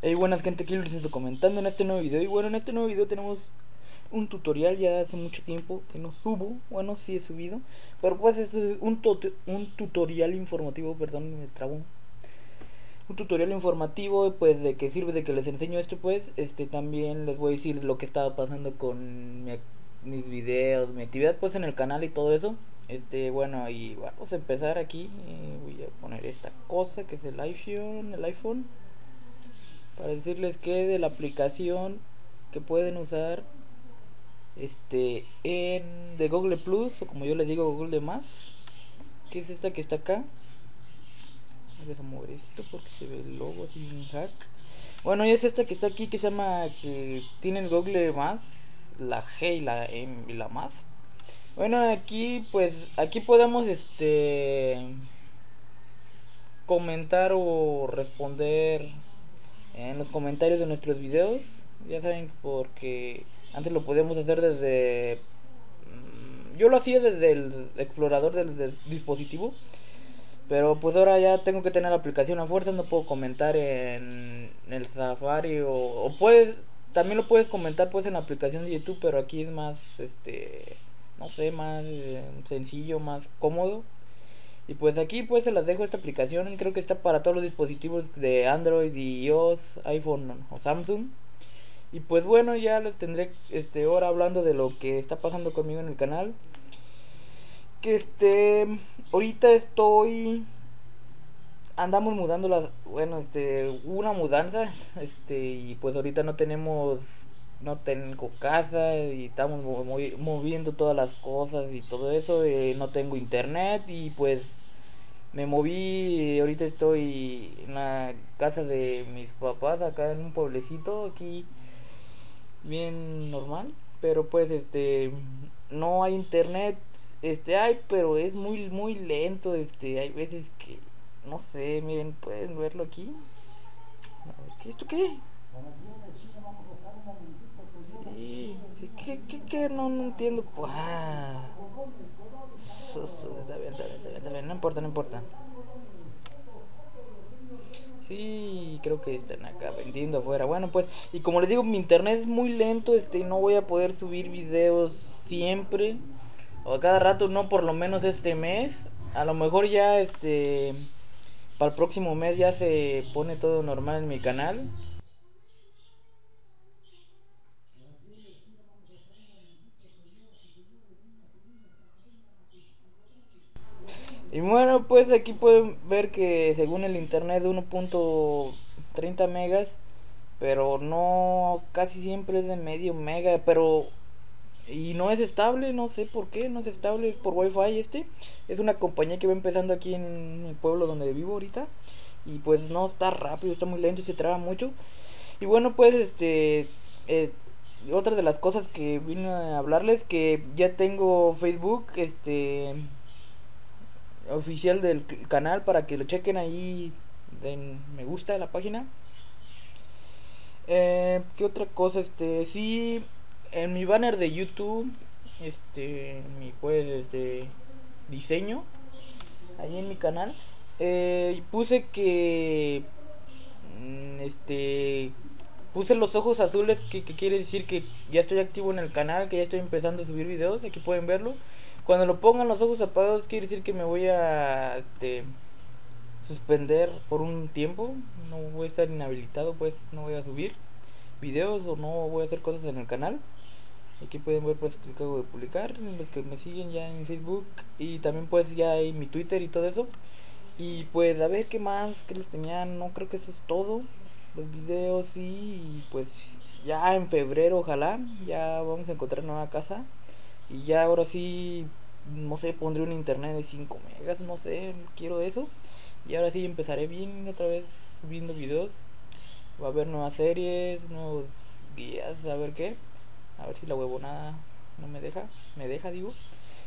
Hey, buenas gente, aquí Luis comentando en este nuevo video. Y bueno, en este nuevo video tenemos un tutorial. Ya hace mucho tiempo que no subo, bueno, sí he subido, pero pues es un tutorial informativo, perdón, me trabo. Un tutorial informativo, pues de que sirve, de que les enseño esto, pues también les voy a decir lo que estaba pasando con mis videos, mi actividad pues en el canal y todo eso. Bueno, y vamos a empezar aquí. Voy a poner esta cosa que es el iPhone, para decirles que de la aplicación que pueden usar de Google+, o como yo les digo, Google+, que es esta que está acá. Vamos a mover esto porque se ve el logo así en hack. Bueno, y es esta que está aquí, que se llama, que tienen Google+, la G y la M y la más. Bueno, aquí pues aquí podemos comentar o responder en los comentarios de nuestros videos. Ya saben, porque antes lo podíamos hacer desde, yo lo hacía desde el explorador del dispositivo, pero pues ahora ya tengo que tener la aplicación a fuerza. No puedo comentar en el Safari, o puedes, también lo puedes comentar pues en la aplicación de YouTube, pero aquí es más no sé, más sencillo, más cómodo. Y pues aquí pues se las dejo esta aplicación. Creo que está para todos los dispositivos de Android, iOS, iPhone o Samsung. Y pues bueno, ya les tendré ahora hablando de lo que está pasando conmigo en el canal. Que ahorita andamos mudando bueno, una mudanza, y pues ahorita no tengo casa y estamos moviendo todas las cosas y todo eso. No tengo internet y pues me moví. Ahorita estoy en la casa de mis papás, acá en un pueblecito aquí bien normal, pero pues no hay internet, hay, pero es muy lento. Hay veces que no sé, miren, pueden verlo aquí. ¿Esto qué? Sí, ¿qué? No entiendo. Está bien, no importa. Sí, creo que están acá vendiendo afuera. Bueno, pues, y como les digo, mi internet es muy lento, no voy a poder subir videos siempre o a cada rato, no, por lo menos este mes. A lo mejor ya para el próximo mes ya se pone todo normal en mi canal. Y bueno, pues aquí pueden ver que según el internet 1.30 megas, pero no, casi siempre es de medio mega, pero y no es estable, no sé por qué, no es estable. Es por Wi-Fi, es una compañía que va empezando aquí en el pueblo donde vivo ahorita, y pues no está rápido, está muy lento y se traba mucho. Y bueno, pues otra de las cosas que vine a hablarles, que ya tengo Facebook, oficial del canal, para que lo chequen ahí, den me gusta a la página. ¿Qué otra cosa? Sí, en mi banner de YouTube, mi diseño ahí en mi canal, puse que puse los ojos azules, que quiere decir que ya estoy activo en el canal, que ya estoy empezando a subir videos. Aquí pueden verlo. Cuando lo pongan los ojos apagados, quiere decir que me voy a suspender por un tiempo. No voy a estar inhabilitado, pues no voy a subir videos o no voy a hacer cosas en el canal. Aquí pueden ver pues que acabo de publicar, los que me siguen ya en Facebook, y también pues ya hay mi Twitter y todo eso. Y pues a ver qué más que les tenía, no creo que eso es todo. Los videos, y pues ya en febrero ojalá ya vamos a encontrar nueva casa. Y ya ahora sí, no sé, pondré un internet de 5 megas, no sé, quiero eso. Y ahora sí empezaré bien otra vez subiendo videos. Va a haber nuevas series, nuevos guías, a ver qué. A ver si la huevonada no me deja, digo.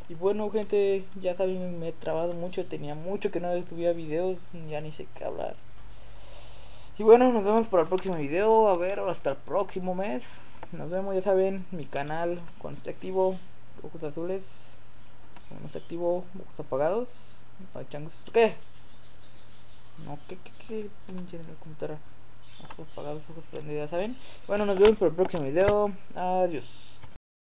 Y bueno gente, ya saben, me he trabado mucho, tenía mucho que no subía videos, ya ni sé qué hablar. Y bueno, nos vemos para el próximo video, a ver, hasta el próximo mes. Nos vemos, ya saben, mi canal cuando esté activo. Ojos azules, no está activo, ojos apagados. ¿Qué? No, ¿qué? Pinche de la computadora. Ojos apagados. apagados, ojos prendidos, ya saben. Bueno, nos vemos por el próximo video. Adiós.